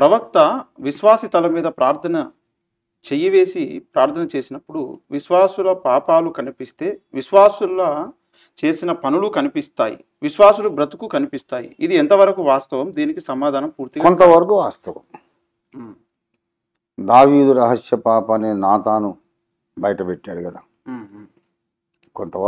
ప్రవక్త విశ్వాసి తల మీద ప్రార్థన చేయవేసి ప్రార్థన చేసినప్పుడు విశ్వాసుల పాపాలు కనిపిస్తే విశ్వాసుల చేసిన పనులు కనిపిస్తాయి, విశ్వాసుల బ్రతుకు కనిపిస్తాయి. ఇది ఎంతవరకు వాస్తవం? దీనికి సమాధానం పూర్తిగా కొంతవరకు వాస్తవం. దావీదు రహస్య పాప అనే నాతాను బయటపెట్టాడు కదా, కొంతవరకు